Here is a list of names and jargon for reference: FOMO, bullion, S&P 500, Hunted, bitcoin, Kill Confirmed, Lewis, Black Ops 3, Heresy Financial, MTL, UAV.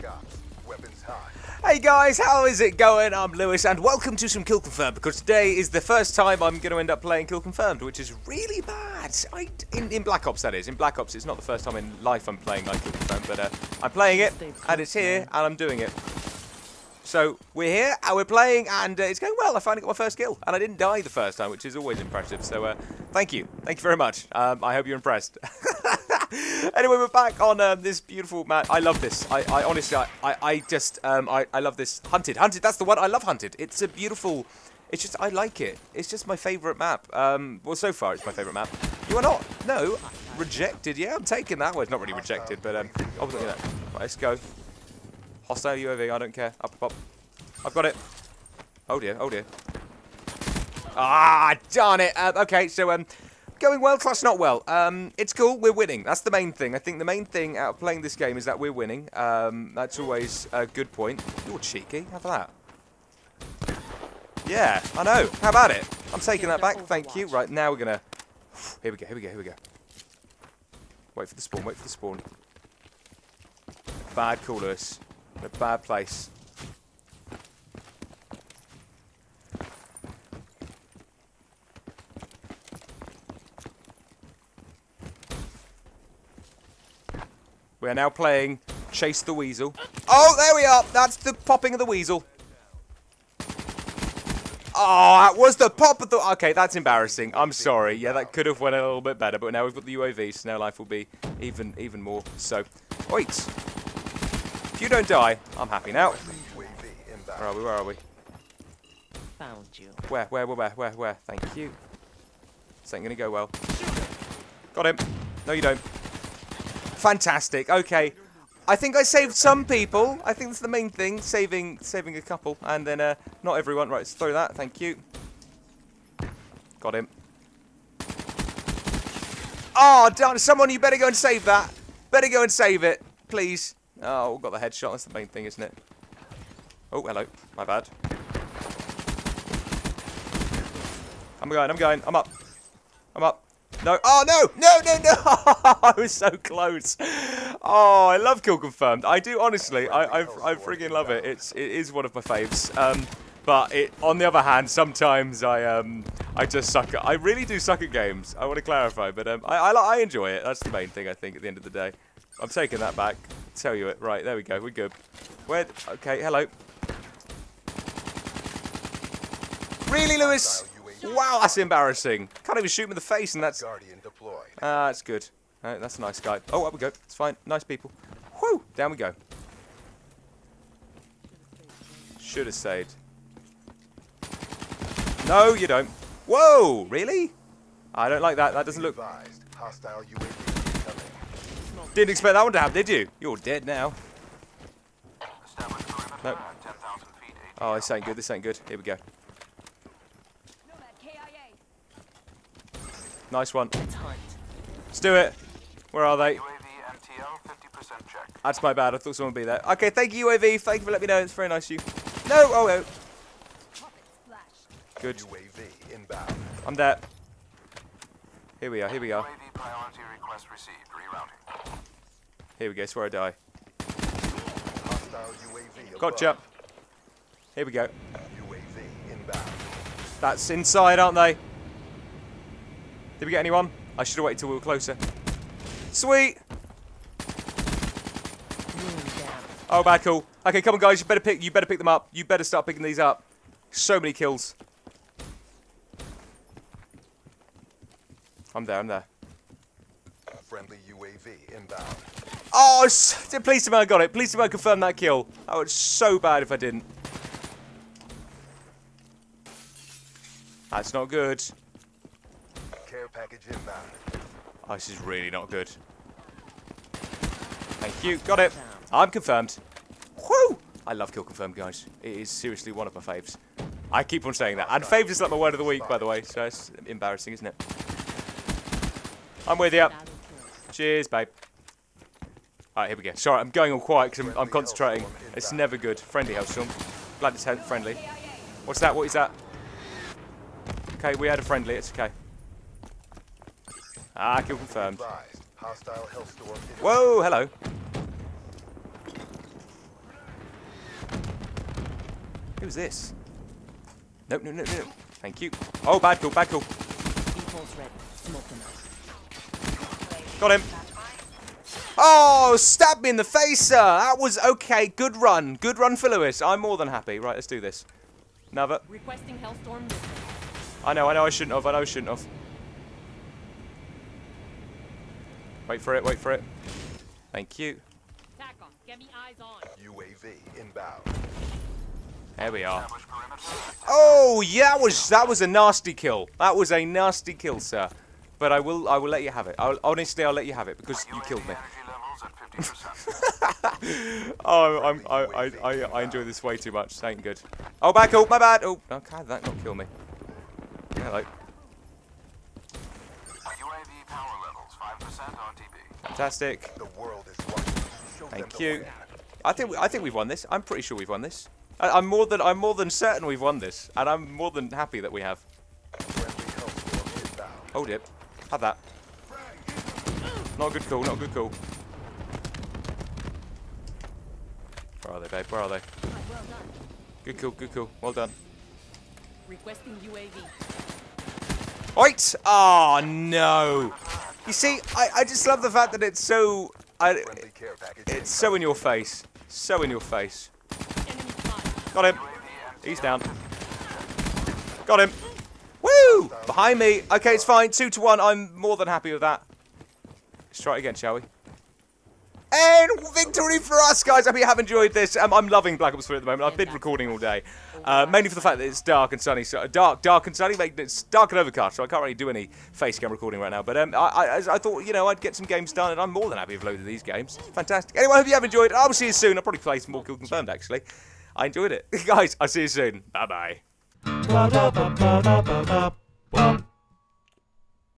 Black Ops. Weapons high. Hey guys, how is it going? I'm Lewis and welcome to some Kill Confirmed, because today is the first time I'm going to end up playing Kill Confirmed, which is really bad. In Black Ops, that is. In Black Ops, it's not the first time in life I'm playing like Kill Confirmed, but I'm playing it and it's here and I'm doing it. So we're here and we're playing and it's going well. I finally got my first kill and I didn't die the first time, which is always impressive. So thank you. Thank you very much. I hope you're impressed. Anyway, we're back on this beautiful map. I love this. I honestly, I just, I love this. Hunted, that's the one. I love Hunted. It's a beautiful, it's just, I like it. It's just my favourite map. Well, so far, it's my favourite map. You are not, no, rejected. Yeah, I'm taking that. Well, it's not really rejected, but obviously, you know. Right, let's go. Hostile UAV, I don't care. Up, up, up. I've got it. Oh dear, oh dear. Ah, darn it. Okay, so, going well, class not well. It's cool, we're winning. That's the main thing. I think the main thing out of playing this game is that we're winning. That's always a good point. You're cheeky, have that. Yeah, I know. How about it? I'm taking that back, thank you. Right, now we're gonna... Here we go, here we go, here we go. Wait for the spawn, wait for the spawn. Bad call, Lewis. In a bad place. We are now playing Chase the Weasel. Oh, there we are. That's the popping of the weasel. Oh, that was the pop of the... Okay, that's embarrassing. I'm sorry. Yeah, that could have went a little bit better. But now we've got the UAV, so now life will be even more so. Wait. If you don't die, I'm happy now. Where are we? Where are we? Found you. Where? Thank you. This ain't going to go well. Got him. No, you don't. Fantastic. Okay, I think I saved some people. I think that's the main thing, saving a couple, and then not everyone. Right, let's throw that. Thank you. Got him. Oh darn! Someone, you better go and save that. Better go and save it, please. Oh, we've got the headshot. That's the main thing, isn't it? Oh, hello. My bad. I'm going. I'm going. I'm up. I'm up. No. Oh, no. No, no, no. I was so close. Oh, I love Kill Confirmed. I do, honestly. I friggin' love it. It is one of my faves. But on the other hand, sometimes I just suck at... I really do suck at games. I want to clarify. But I enjoy it. That's the main thing, I think, at the end of the day. I'm taking that back. I'll tell you it. Right, there we go. We're good. Where... Okay, hello. Really, Lewis? Wow, that's embarrassing. Can't even shoot him in the face, and that's... Ah, that's good. Right, that's a nice guy. Oh, up we go. It's fine. Nice people. Whoo! Down we go. Should have saved. No, you don't. Whoa! Really? I don't like that. That doesn't look... Didn't expect that one to happen, did you? You're dead now. Nope. Oh, this ain't good. This ain't good. Here we go. Nice one. Let's do it. Where are they? UAV MTL 50% check. That's my bad. I thought someone would be there. Okay, thank you, UAV. Thank you for letting me know. It's very nice of you. No! Oh, no. Good. UAV inbound. I'm there. Here we are. Here we are. UAV priority request received. Rerouting. Here we go. It's where I die. UAV gotcha. Here we go. UAV inbound. That's inside, aren't they? Did we get anyone? I should have waited till we were closer. Sweet! Oh, bad call. Okay, come on guys, you better pick them up. You better start picking these up. So many kills. I'm there, I'm there. Friendly UAV inbound. Oh, please tell me I got it. Please tell me I confirmed that kill. Oh, it's so bad if I didn't. That's not good. Package inbound. Oh, this is really not good. Thank you. Got it. I'm confirmed. Woo! I love Kill Confirmed, guys. It is seriously one of my faves. I keep on saying that. And faves is like my word of the week, by the way. So it's embarrassing, isn't it? I'm with you. Cheers, babe. Alright, here we go. Sorry, I'm going all quiet because I'm concentrating. It's never good. Friendly Hellstorm. Glad it's friendly. What's that? What is that? Okay, we had a friendly. It's okay. Ah, Kill Confirmed. Whoa, hello. Who's this? No, no, no, no. Thank you. Oh, bad call, bad call. Got him. Oh, stabbed me in the face, sir. That was okay. Good run. Good run for Lewis. I'm more than happy. Right, let's do this. Another. Requesting Hellstorm. I know, I shouldn't have. I know I shouldn't have. Wait for it, wait for it. Thank you. Get me eyes on. UAV inbound. There we are. Oh yeah, that was a nasty kill. That was a nasty kill, sir. But I will let you have it. Honestly, I'll let you have it because you killed me. Oh, I enjoy this way too much. Thank good. Oh, back up, my bad. Oh, okay, that not kill me. Hello. UAV power levels 5% on TB. Fantastic. The world is watching. Thank you. I think we've won this. I'm pretty sure we've won this. I'm more than certain we've won this, and I'm more than happy that we have. Hold it. Have that. Not a good call, not a good call. Where are they, babe? Where are they? Good call, good call. Well done. Requesting UAV. Right! Oh no! You see, I just love the fact that it's so... it's so in your face. So in your face. Got him. He's down. Got him. Woo! Behind me. Okay, it's fine. 2-1. I'm more than happy with that. Let's try it again, shall we? And victory for us, guys. I hope you have enjoyed this. I'm loving Black Ops 3 at the moment. I've been recording all day. Mainly for the fact that it's dark and sunny. So dark and sunny. It's dark and overcast, so I can't really do any face cam recording right now. But I thought, you know, I'd get some games done, and I'm more than happy with loads of these games. Fantastic. Anyway, I hope you have enjoyed. I'll see you soon. I'll probably play some more Kill Confirmed, actually. I enjoyed it. Guys, I'll see you soon. Bye-bye.